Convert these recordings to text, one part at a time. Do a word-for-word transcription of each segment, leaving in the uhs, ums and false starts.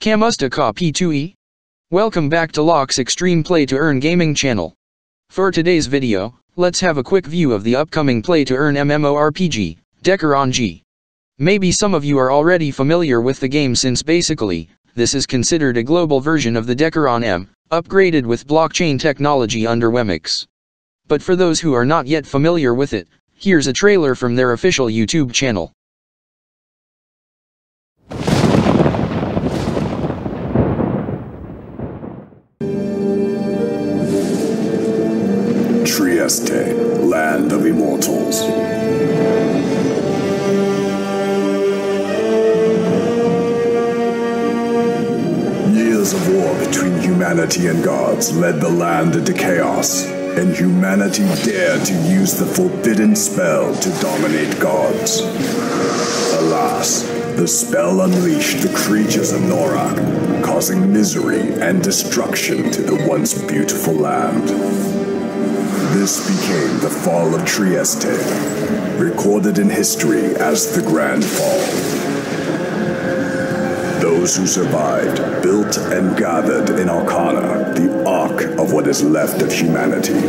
Kamusta ka P two E? Welcome back to Laks Extreme Play to Earn Gaming Channel. For today's video, let's have a quick view of the upcoming Play to Earn MMORPG, Dekaron G. Maybe some of you are already familiar with the game since basically, this is considered a global version of the Dekaron M, upgraded with blockchain technology under Wemix. But for those who are not yet familiar with it, here's a trailer from their official YouTube channel. Trieste, land of immortals. Years of war between humanity and gods led the land into chaos, and humanity dared to use the forbidden spell to dominate gods. Alas, the spell unleashed the creatures of Norak, causing misery and destruction to the once beautiful land. This became the fall of Trieste, recorded in history as the Grand Fall. Those who survived built and gathered in Arcana the ark of what is left of humanity.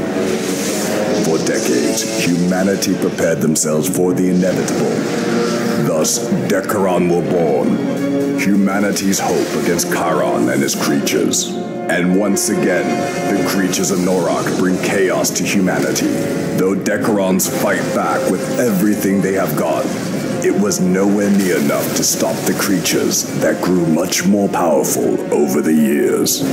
For decades, humanity prepared themselves for the inevitable. Thus, Dekaron were born, humanity's hope against Karon and his creatures. And once again, the creatures of Norak bring chaos to humanity. Though Dekarons fight back with everything they have got, it was nowhere near enough to stop the creatures that grew much more powerful over the years.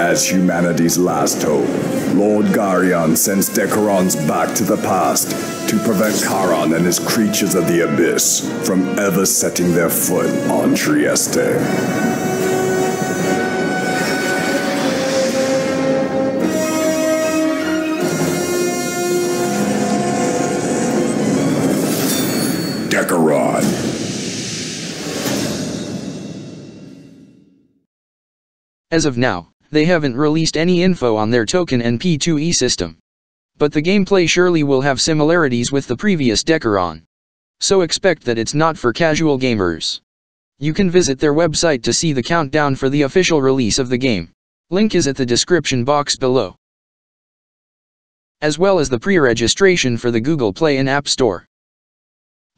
As humanity's last hope, Lord Garion sends Dekarons back to the past to prevent Karon and his creatures of the Abyss from ever setting their foot on Trieste. Dekaron. As of now, they haven't released any info on their token and P two E system. But the gameplay surely will have similarities with the previous Dekaron. So expect that it's not for casual gamers. You can visit their website to see the countdown for the official release of the game. Link is at the description box below. As well as the pre-registration for the Google Play and App Store.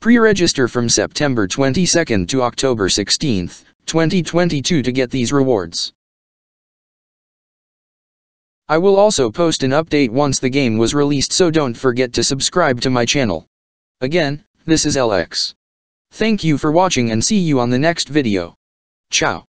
Pre-register from September twenty-second to October sixteenth, twenty twenty-two to get these rewards. I will also post an update once the game was released, so don't forget to subscribe to my channel. Again, this is L X. Thank you for watching and see you on the next video. Ciao.